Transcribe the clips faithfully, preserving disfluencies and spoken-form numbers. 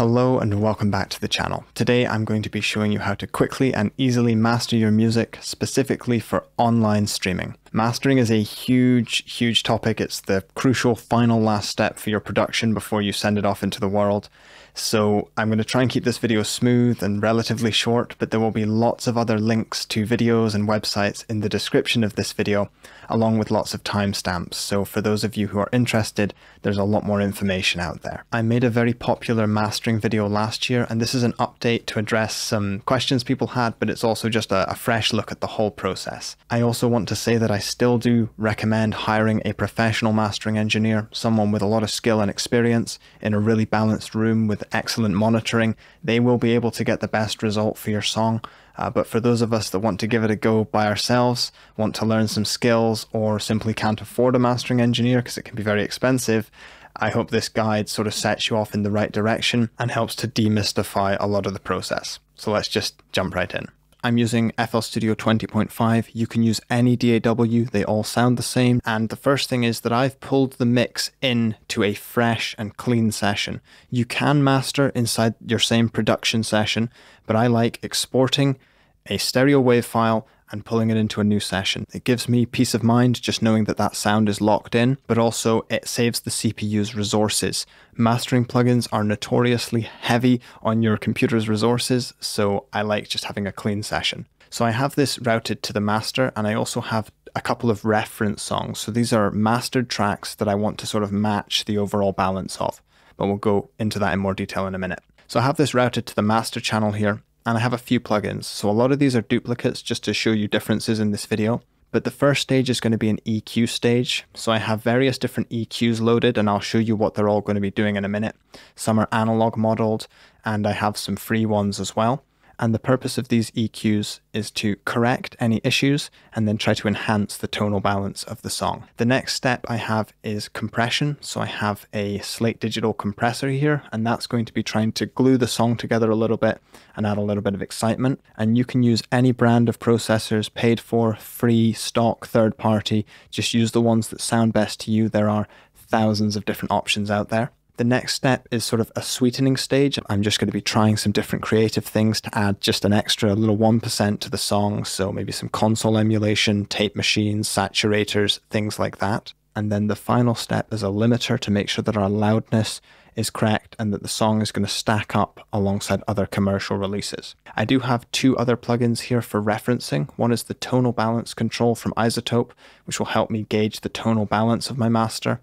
Hello and welcome back to the channel. Today I'm going to be showing you how to quickly and easily master your music specifically for online streaming. Mastering is a huge, huge topic. It's the crucial final last step for your production before you send it off into the world. So I'm going to try and keep this video smooth and relatively short, but there will be lots of other links to videos and websites in the description of this video, along with lots of timestamps. So for those of you who are interested, there's a lot more information out there. I made a very popular mastering video last year, and this is an update to address some questions people had, but it's also just a, a fresh look at the whole process. I also want to say that I still do recommend hiring a professional mastering engineer, someone with a lot of skill and experience in a really balanced room with excellent monitoring. They will be able to get the best result for your song. Uh, but for those of us that want to give it a go by ourselves, want to learn some skills, or simply can't afford a mastering engineer because it can be very expensive, I hope this guide sort of sets you off in the right direction and helps to demystify a lot of the process. So let's just jump right in. I'm using F L Studio twenty point five. You can use any D A W, they all sound the same. And the first thing is that I've pulled the mix in to a fresh and clean session. You can master inside your same production session, but I like exporting a stereo wave file and pulling it into a new session. It gives me peace of mind just knowing that that sound is locked in, but also it saves the C P U's resources. Mastering plugins are notoriously heavy on your computer's resources, so I like just having a clean session. So I have this routed to the master, and I also have a couple of reference songs. So these are mastered tracks that I want to sort of match the overall balance of, but we'll go into that in more detail in a minute. So I have this routed to the master channel here, and I have a few plugins. So a lot of these are duplicates just to show you differences in this video. But the first stage is going to be an E Q stage. So I have various different E Qs loaded, and I'll show you what they're all going to be doing in a minute. Some are analog modeled, and I have some free ones as well. And the purpose of these E Qs is to correct any issues and then try to enhance the tonal balance of the song. The next step I have is compression. So I have a Slate Digital compressor here, and that's going to be trying to glue the song together a little bit and add a little bit of excitement. And you can use any brand of processors, paid for, free, stock, third party. Just use the ones that sound best to you. There are thousands of different options out there. The next step is sort of a sweetening stage. I'm just going to be trying some different creative things to add just an extra little one percent to the song. So maybe some console emulation, tape machines, saturators, things like that. And then the final step is a limiter to make sure that our loudness is correct and that the song is going to stack up alongside other commercial releases. I do have two other plugins here for referencing. One is the Tonal Balance Control from iZotope, which will help me gauge the tonal balance of my master.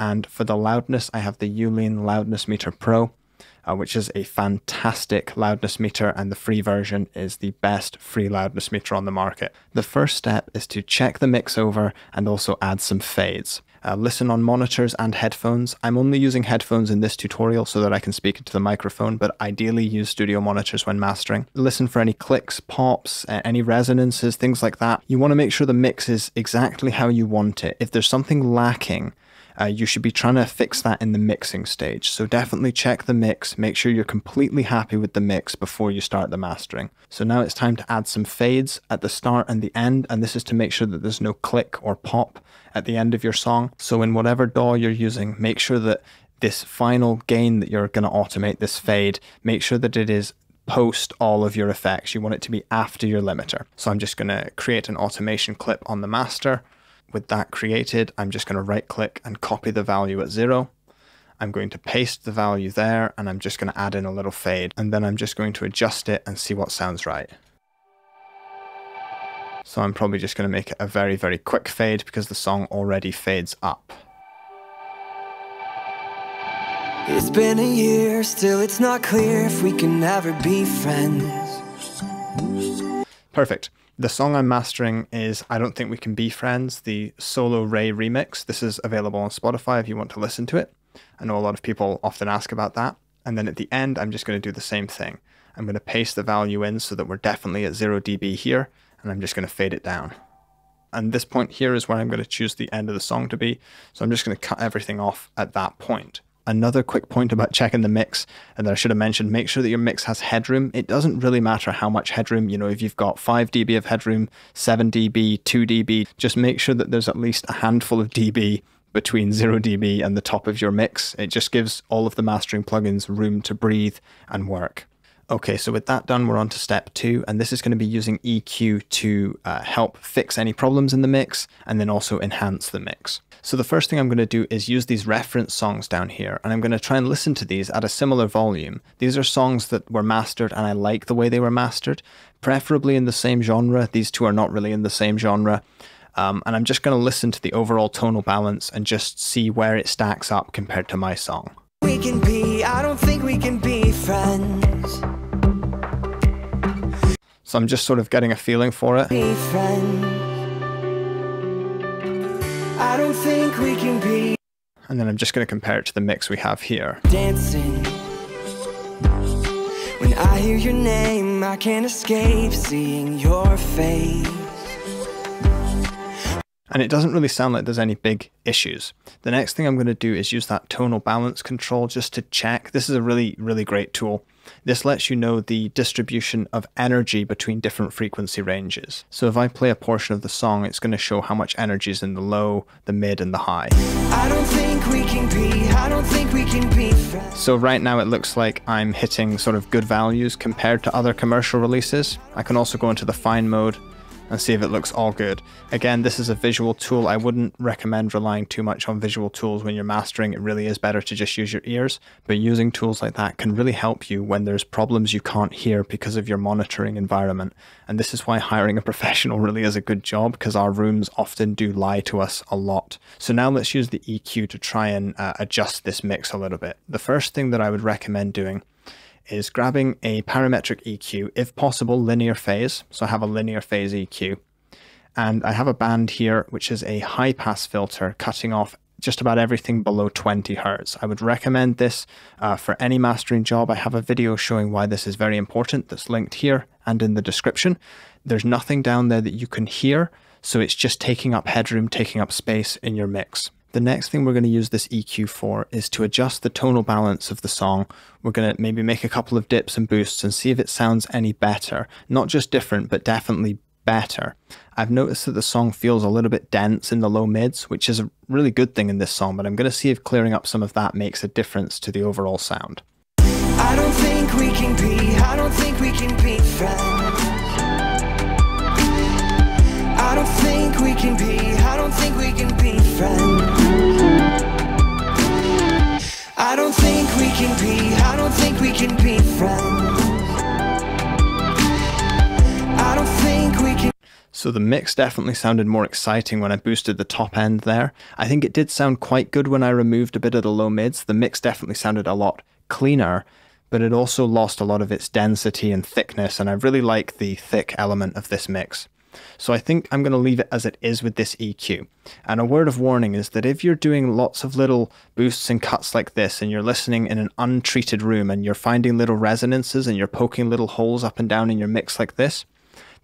And for the loudness, I have the Youlean Loudness Meter Pro, uh, which is a fantastic loudness meter, and the free version is the best free loudness meter on the market. The first step is to check the mix over and also add some fades. Uh, listen on monitors and headphones. I'm only using headphones in this tutorial so that I can speak into the microphone, but ideally use studio monitors when mastering. Listen for any clicks, pops, any resonances, things like that. You want to make sure the mix is exactly how you want it. If there's something lacking, Uh, you should be trying to fix that in the mixing stage. So definitely check the mix, make sure you're completely happy with the mix before you start the mastering. So now it's time to add some fades at the start and the end, and this is to make sure that there's no click or pop at the end of your song. So in whatever D A W you're using, make sure that this final gain that you're going to automate, this fade, make sure that it is post all of your effects. You want it to be after your limiter. So I'm just going to create an automation clip on the master. With that created, I'm just going to right click and copy the value at zero. I'm going to paste the value there, and I'm just going to add in a little fade, and then I'm just going to adjust it and see what sounds right. So I'm probably just going to make it a very, very quick fade because the song already fades up. It's been a year, still it's not clear if we can ever be friends. Perfect. The song I'm mastering is I Don't Think We Can Be Friends, the Solo Ray remix. This is available on Spotify if you want to listen to it. I know a lot of people often ask about that. And then at the end, I'm just going to do the same thing. I'm going to paste the value in so that we're definitely at zero D B here, and I'm just going to fade it down. And this point here is where I'm going to choose the end of the song to be. So I'm just going to cut everything off at that point. Another quick point about checking the mix, and that I should have mentioned, make sure that your mix has headroom. It doesn't really matter how much headroom, you know, if you've got five D B of headroom, seven D B, two D B, just make sure that there's at least a handful of D B between zero D B and the top of your mix. It just gives all of the mastering plugins room to breathe and work. Okay, so with that done, we're on to step two, and this is going to be using E Q to uh, help fix any problems in the mix and then also enhance the mix. So the first thing I'm going to do is use these reference songs down here, and I'm going to try and listen to these at a similar volume. These are songs that were mastered and I like the way they were mastered, preferably in the same genre. These two are not really in the same genre. Um, and I'm just going to listen to the overall tonal balance and just see where it stacks up compared to my song. We can be, I don't think we can be friends. So I'm just sort of getting a feeling for it. Be friends. I don't think we can be. And then I'm just going to compare it to the mix we have here. Dancing. When I hear your name, I can't escape seeing your face. And it doesn't really sound like there's any big issues. The next thing I'm going to do is use that tonal balance control just to check. This is a really, really great tool. This lets you know the distribution of energy between different frequency ranges. So if I play a portion of the song, it's going to show how much energy is in the low, the mid, and the high. I don't think we can be, I don't think we can be. So right now it looks like I'm hitting sort of good values compared to other commercial releases. I can also go into the fine mode and see if it looks all good. Again, this is a visual tool. I wouldn't recommend relying too much on visual tools when you're mastering. It really is better to just use your ears, but using tools like that can really help you when there's problems you can't hear because of your monitoring environment. And this is why hiring a professional really is a good job, because our rooms often do lie to us a lot. So now let's use the E Q to try and uh, adjust this mix a little bit. The first thing that I would recommend doing is grabbing a parametric E Q, if possible linear phase. So I have a linear phase E Q, and I have a band here which is a high pass filter cutting off just about everything below twenty hertz. I would recommend this uh, for any mastering job. I have a video showing why this is very important that's linked here and in the description. There's nothing down there that you can hear, so it's just taking up headroom, taking up space in your mix. The next thing we're going to use this E Q for is to adjust the tonal balance of the song. We're going to maybe make a couple of dips and boosts and see if it sounds any better. Not just different, but definitely better. I've noticed that the song feels a little bit dense in the low mids, which is a really good thing in this song, but I'm going to see if clearing up some of that makes a difference to the overall sound. I don't think we can be, I don't think we can be friends. I don't think we can be, I don't think we can be friends. I don't think we can be, I don't think we can be friends. I don't think we can. So the mix definitely sounded more exciting when I boosted the top end there. I think it did sound quite good when I removed a bit of the low mids. The mix definitely sounded a lot cleaner, but it also lost a lot of its density and thickness, and I really like the thick element of this mix. So I think I'm going to leave it as it is with this E Q. And a word of warning is that if you're doing lots of little boosts and cuts like this, and you're listening in an untreated room and you're finding little resonances and you're poking little holes up and down in your mix like this,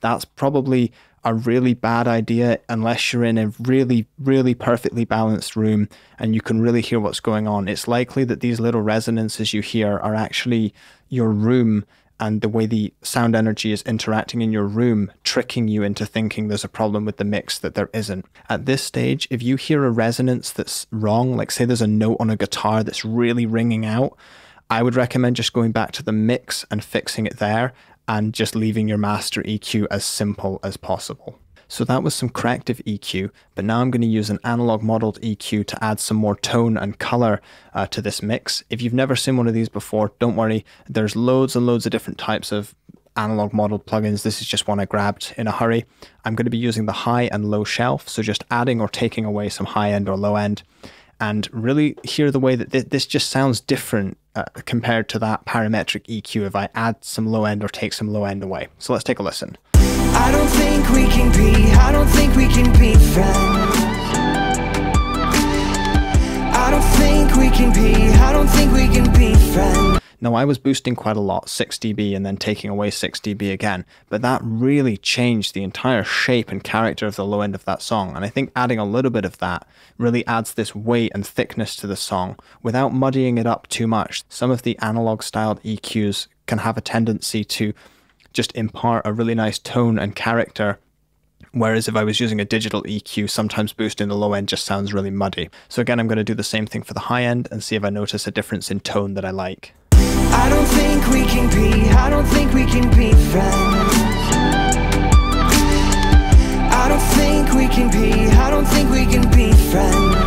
that's probably a really bad idea unless you're in a really, really perfectly balanced room and you can really hear what's going on. It's likely that these little resonances you hear are actually your room and the way the sound energy is interacting in your room, tricking you into thinking there's a problem with the mix that there isn't. At this stage, if you hear a resonance that's wrong, like say there's a note on a guitar that's really ringing out, I would recommend just going back to the mix and fixing it there and just leaving your master E Q as simple as possible. So that was some corrective E Q, but now I'm going to use an analog modeled E Q to add some more tone and color uh, to this mix. If you've never seen one of these before, don't worry. There's loads and loads of different types of analog modeled plugins. This is just one I grabbed in a hurry. I'm going to be using the high and low shelf, so just adding or taking away some high end or low end, and really hear the way that th this just sounds different uh, compared to that parametric E Q if I add some low end or take some low end away. So let's take a listen. I don't think we can be, I don't think we can be friends. I don't think we can be, I don't think we can be friends. Now I was boosting quite a lot, six D B and then taking away six D B again, but that really changed the entire shape and character of the low end of that song, and I think adding a little bit of that really adds this weight and thickness to the song without muddying it up too much. Some of the analog styled E Qs can have a tendency to just impart a really nice tone and character Whereas if I was using a digital E Q, sometimes boosting the low end just sounds really muddy. So again, I'm going to do the same thing for the high end and see if I notice a difference in tone that I like. I don't think we can be, I don't think we can be friends. I don't think we can be, I don't think we can be friends.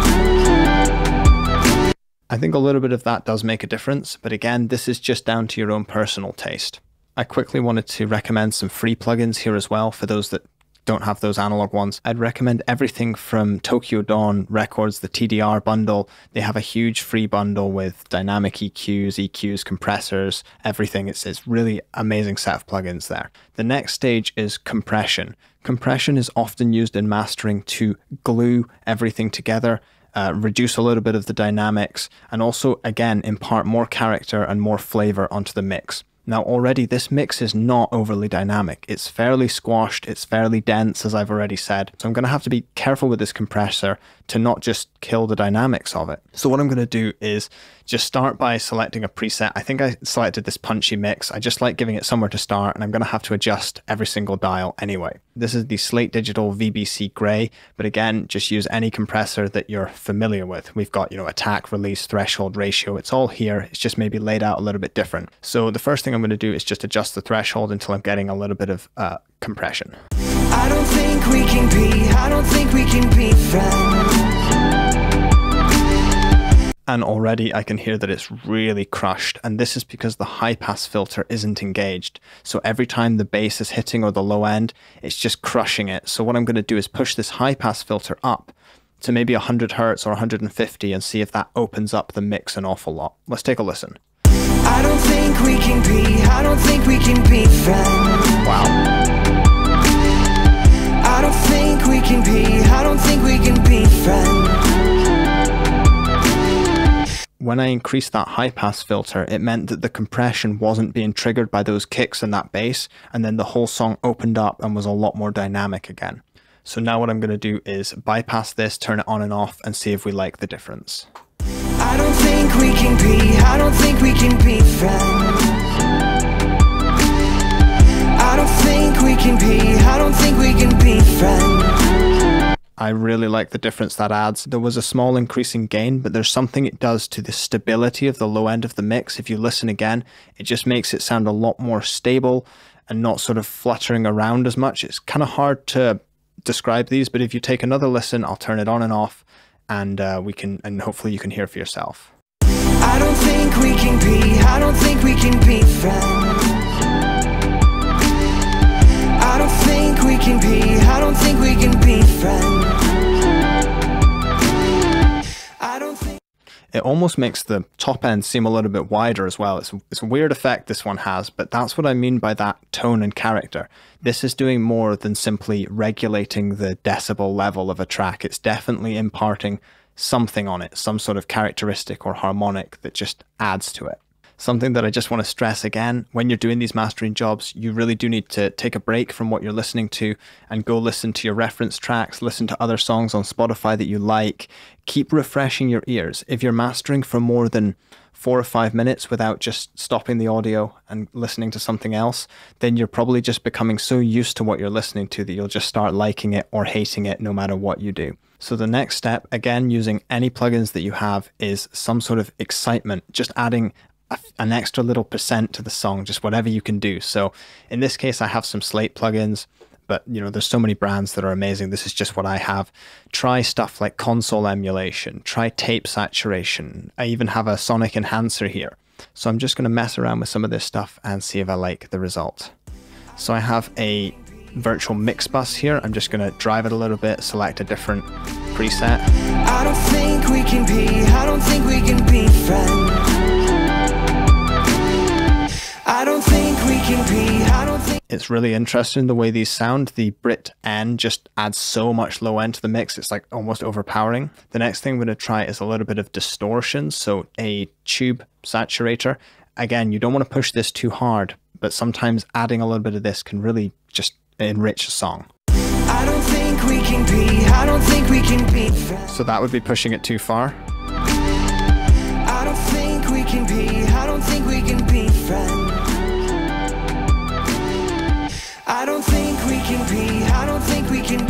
I think a little bit of that does make a difference, but again, this is just down to your own personal taste. I quickly wanted to recommend some free plugins here as well for those that don't have those analog ones. I'd recommend everything from Tokyo Dawn Records, the T D R bundle. They have a huge free bundle with dynamic E Qs, E Qs, compressors, everything. It's a really amazing set of plugins there. The next stage is compression. Compression is often used in mastering to glue everything together, uh, reduce a little bit of the dynamics, and also, again, impart more character and more flavor onto the mix. Now already this mix is not overly dynamic. It's fairly squashed, it's fairly dense, as I've already said. So I'm gonna have to be careful with this compressor to not just kill the dynamics of it. So what I'm gonna do is just start by selecting a preset. I think I selected this punchy mix. I just like giving it somewhere to start, and I'm gonna have to adjust every single dial anyway. This is the Slate Digital V B C Gray, but again, just use any compressor that you're familiar with. We've got, you know, attack, release, threshold, ratio, it's all here. It's just maybe laid out a little bit different. So the first thing I'm going to do is just adjust the threshold until I'm getting a little bit of uh, compression. I don't think we can be, I don't think we can be friends. And already I can hear that it's really crushed, and this is because the high pass filter isn't engaged. So every time the bass is hitting or the low end, it's just crushing it. So what I'm going to do is push this high pass filter up to maybe one hundred hertz or one hundred fifty and see if that opens up the mix an awful lot. Let's take a listen. I don't think we can be, I don't think we can be friends. Wow. I don't think we can be, I don't think we can be friends. When I increased that high pass filter, it meant that the compression wasn't being triggered by those kicks and that bass, and then the whole song opened up and was a lot more dynamic again. So now what I'm going to do is bypass this, turn it on and off, and see if we like the difference. I don't think we can be, I don't think we can be friends. I don't think we can be, I don't think we can be friends. I really like the difference that adds. There was a small increase in gain, but there's something it does to the stability of the low end of the mix. If you listen again, it just makes it sound a lot more stable and not sort of fluttering around as much. It's kind of hard to describe these, but if you take another listen, I'll turn it on and off, and uh, we can, and hopefully you can hear for yourself. I don't think we can be, I don't think we can be friends. I don't think we can be, I don't think we can be friends. I don't think. It almost makes the top end seem a little bit wider as well. It's, it's a weird effect this one has, but that's what I mean by that tone and character. This is doing more than simply regulating the decibel level of a track. It's definitely imparting something on it, some sort of characteristic or harmonic that just adds to it. Something that I just want to stress again, when you're doing these mastering jobs, you really do need to take a break from what you're listening to and go listen to your reference tracks, listen to other songs on Spotify that you like. Keep refreshing your ears. If you're mastering for more than four or five minutes without just stopping the audio and listening to something else, then you're probably just becoming so used to what you're listening to that you'll just start liking it or hating it no matter what you do. So the next step, again, using any plugins that you have, is some sort of excitement, just adding an extra little percent to the song, just whatever you can do. So in this case, I have some Slate plugins, but you know, there's so many brands that are amazing. This is just what I have. Try stuff like console emulation, try tape saturation. I even have a sonic enhancer here. So I'm just going to mess around with some of this stuff and see if I like the result. So I have a virtual mix bus here. I'm just going to drive it a little bit, select a different preset. I don't think we can be, I don't think we can be friends. I don't think we can be, I don't think. It's really interesting the way these sound. The Brit N just adds so much low end to the mix. It's like almost overpowering. The next thing I'm going to try is a little bit of distortion. So a tube saturator. Again, you don't want to push this too hard, but sometimes adding a little bit of this can really just enrich a song. I don't think we can be, I don't think we can be. So that would be pushing it too far. I don't think we can be, I don't think we can be friends. I don't think we can be, I don't think we can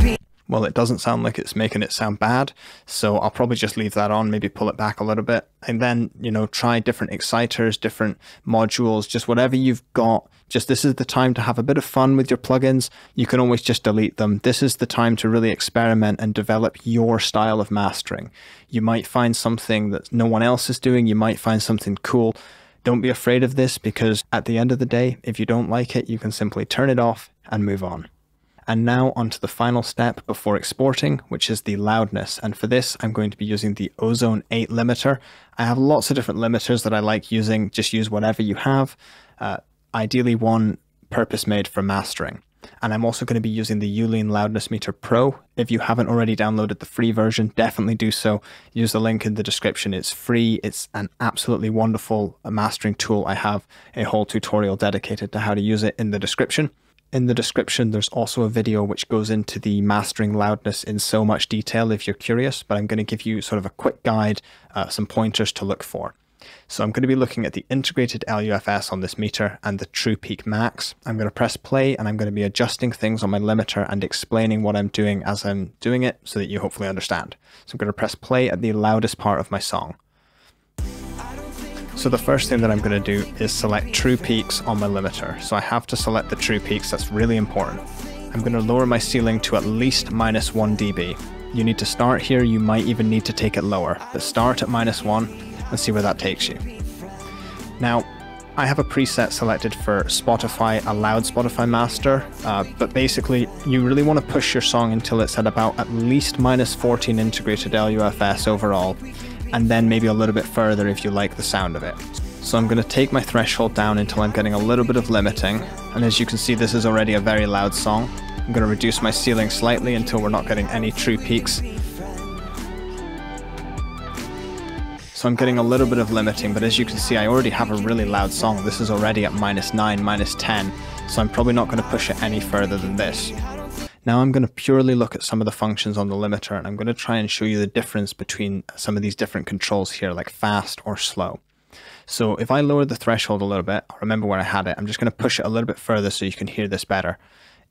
well, it doesn't sound like it's making it sound bad, so I'll probably just leave that on, maybe pull it back a little bit, and then, you know, try different exciters, different modules, just whatever you've got. Just this is the time to have a bit of fun with your plugins. You can always just delete them. This is the time to really experiment and develop your style of mastering. You might find something that no one else is doing. You might find something cool. Don't be afraid of this, because at the end of the day, if you don't like it, you can simply turn it off and move on. And now onto the final step before exporting, which is the loudness. And for this, I'm going to be using the Ozone eight limiter. I have lots of different limiters that I like using. Just use whatever you have. Uh, ideally one purpose-made for mastering. And I'm also going to be using the Youlean Loudness Meter Pro. If you haven't already downloaded the free version, definitely do so. Use the link in the description. It's free. It's an absolutely wonderful mastering tool. I have a whole tutorial dedicated to how to use it in the description. In the description, there's also a video which goes into the mastering loudness in so much detail if you're curious, but I'm going to give you sort of a quick guide, uh, some pointers to look for. So I'm going to be looking at the integrated L U F S on this meter and the true peak max. I'm going to press play, and I'm going to be adjusting things on my limiter and explaining what I'm doing as I'm doing it so that you hopefully understand. So I'm going to press play at the loudest part of my song. So the first thing that I'm going to do is select true peaks on my limiter. So I have to select the true peaks. That's really important. I'm going to lower my ceiling to at least minus one D B. You need to start here. You might even need to take it lower, but start at minus one and see where that takes you. Now, I have a preset selected for Spotify, a loud Spotify master, uh, but basically you really want to push your song until it's at about at least minus fourteen integrated L U F S overall, and then maybe a little bit further if you like the sound of it. So I'm going to take my threshold down until I'm getting a little bit of limiting, and as you can see, this is already a very loud song. I'm going to reduce my ceiling slightly until we're not getting any true peaks. So I'm getting a little bit of limiting, but as you can see, I already have a really loud song. This is already at minus nine, minus ten, so I'm probably not going to push it any further than this. Now I'm going to purely look at some of the functions on the limiter, and I'm going to try and show you the difference between some of these different controls here, like fast or slow. So if I lower the threshold a little bit, I remember where I had it, I'm just going to push it a little bit further so you can hear this better.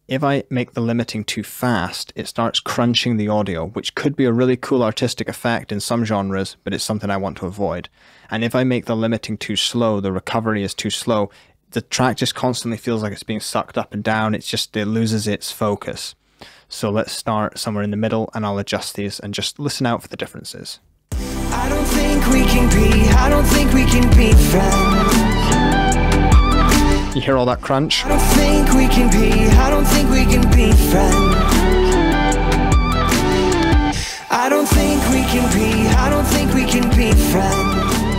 If I make the limiting too fast, it starts crunching the audio, which could be a really cool artistic effect in some genres, but it's something I want to avoid. And if I make the limiting too slow, the recovery is too slow, the track just constantly feels like it's being sucked up and down. It's just, it loses its focus. So let's start somewhere in the middle, and I'll adjust these and just listen out for the differences. I don't think we can be, I don't think we can be friends. You hear all that crunch? I don't think we can be, I don't think we can be friends. I don't think we can be, I don't think we can be friends.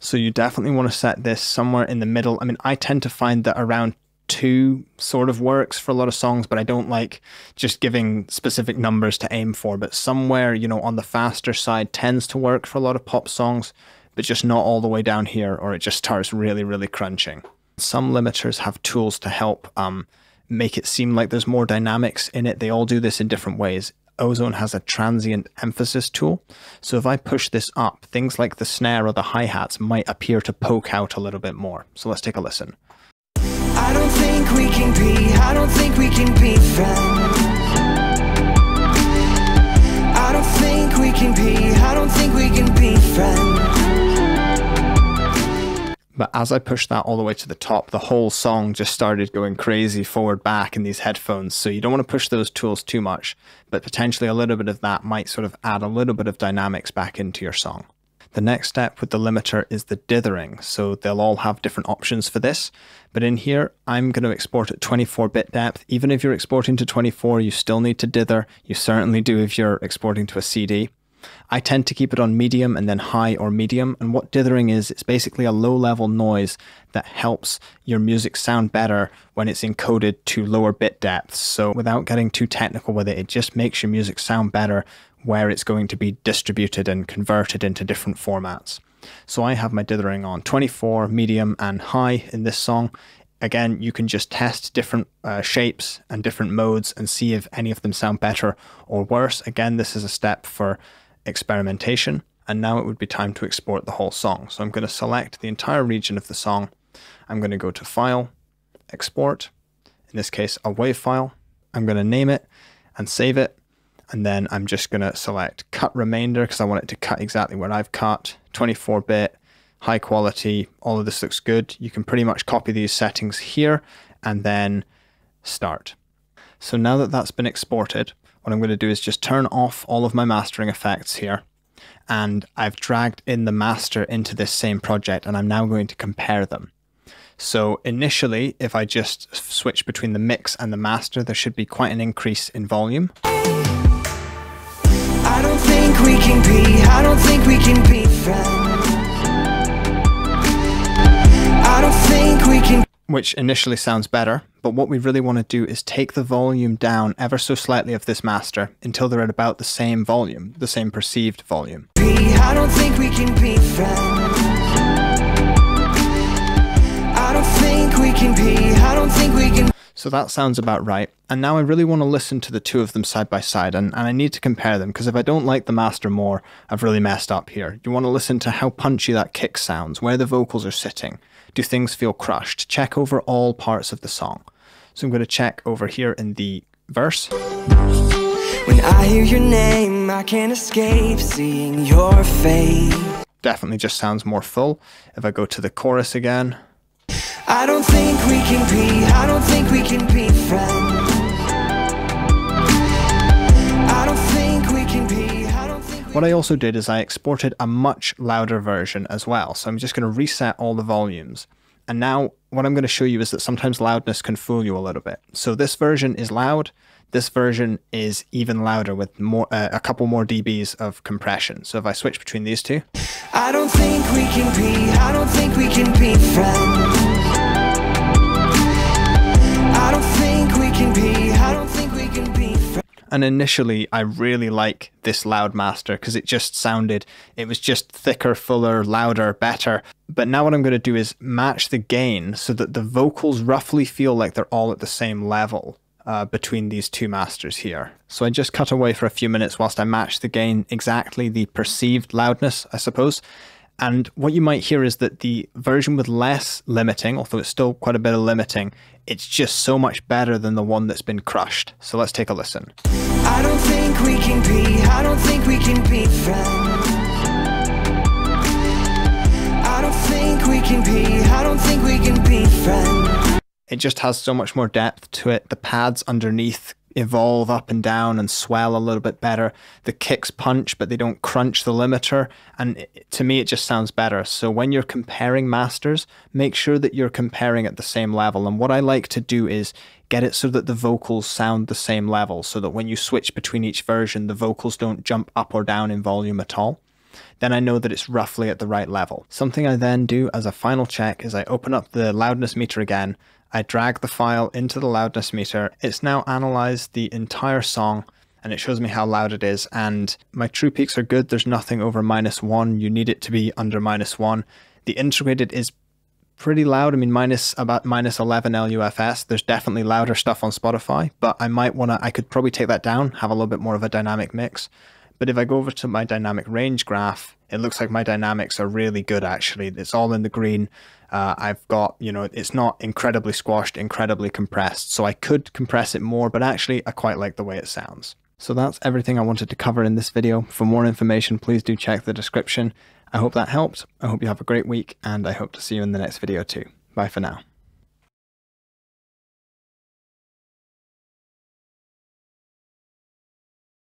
So you definitely want to set this somewhere in the middle. I mean, I tend to find that around two sort of works for a lot of songs, but I don't like just giving specific numbers to aim for. But somewhere, you know, on the faster side tends to work for a lot of pop songs, but just not all the way down here, or it just starts really, really crunching. Some limiters have tools to help um, make it seem like there's more dynamics in it. They all do this in different ways. Ozone has a transient emphasis tool. So if I push this up, things like the snare or the hi-hats might appear to poke out a little bit more. So let's take a listen. I don't think we can be, I don't think we can be friends. I don't think we can be, I don't think we can be friends. But as I pushed that all the way to the top, the whole song just started going crazy forward back in these headphones. So you don't want to push those tools too much, but potentially a little bit of that might sort of add a little bit of dynamics back into your song. The next step with the limiter is the dithering. So they'll all have different options for this. But in here, I'm going to export at twenty-four bit depth. Even if you're exporting to twenty-four, you still need to dither. You certainly do if you're exporting to a C D. I tend to keep it on medium and then high or medium, and what dithering is, it's basically a low-level noise that helps your music sound better when it's encoded to lower bit depths. So without getting too technical with it, it just makes your music sound better where it's going to be distributed and converted into different formats. So I have my dithering on twenty-four, medium, and high in this song. Again, you can just test different uh, shapes and different modes and see if any of them sound better or worse. Again, this is a step for experimentation, and now it would be time to export the whole song. So I'm going to select the entire region of the song. I'm going to go to File, Export, in this case, a wave file. I'm going to name it and save it. And then I'm just going to select cut remainder because I want it to cut exactly where I've cut. twenty-four bit, high quality, all of this looks good. You can pretty much copy these settings here and then start. So now that that's been exported, what I'm going to do is just turn off all of my mastering effects here. And I've dragged in the master into this same project, and I'm now going to compare them. So initially, if I just switch between the mix and the master, there should be quite an increase in volume. I don't think we can be, I don't think we can be friends. I don't think we can. Which initially sounds better, but what we really want to do is take the volume down ever so slightly of this master until they're at about the same volume, the same perceived volume. I don't think we can be friends. I don't think we can be, I don't think we can. So that sounds about right. And now I really want to listen to the two of them side by side, and, and I need to compare them, because if I don't like the master more, I've really messed up here. You want to listen to how punchy that kick sounds, where the vocals are sitting. Do things feel crushed? Check over all parts of the song. So I'm going to check over here in the verse. When I hear your name, I can't escape seeing your face. Definitely just sounds more full. If I go to the chorus again. I don't think we can be, I don't think we can be friends. I don't think we can be, I don't think we can. What I also did is I exported a much louder version as well. So I'm just going to reset all the volumes. And now what I'm going to show you is that sometimes loudness can fool you a little bit. So this version is loud. This version is even louder with more uh, a couple more dBs of compression. So if I switch between these two. I don't think we can be, I don't think we can be friends. And initially, I really like this loud master because it just sounded, it was just thicker, fuller, louder, better. But now what I'm going to do is match the gain so that the vocals roughly feel like they're all at the same level uh, between these two masters here. So I just cut away for a few minutes whilst I match the gain exactly the perceived loudness, I suppose. And what you might hear is that the version with less limiting, although it's still quite a bit of limiting, it's just so much better than the one that's been crushed. So let's take a listen. I don't think we can be, I don't think we can be friends. I don't think we can be, I don't think we can be friends. It just has so much more depth to it. The pads underneath evolve up and down and swell a little bit better. The kicks punch, but they don't crunch the limiter. And it, to me, it just sounds better. So when you're comparing masters, make sure that you're comparing at the same level. And what I like to do is get it so that the vocals sound the same level, so that when you switch between each version, the vocals don't jump up or down in volume at all. Then I know that it's roughly at the right level. Something I then do as a final check is I open up the loudness meter again. I drag the file into the loudness meter. It's now analyzed the entire song and it shows me how loud it is. And my true peaks are good. There's nothing over minus one. You need it to be under minus one. The integrated is pretty loud. I mean, minus about minus eleven L U F S. There's definitely louder stuff on Spotify, but I might want to, I could probably take that down, have a little bit more of a dynamic mix. But if I go over to my dynamic range graph, it looks like my dynamics are really good, actually. It's all in the green. Uh, I've got, you know, it's not incredibly squashed, incredibly compressed. So I could compress it more, but actually I quite like the way it sounds. So that's everything I wanted to cover in this video. For more information, please do check the description. I hope that helped. I hope you have a great week, and I hope to see you in the next video too. Bye for now.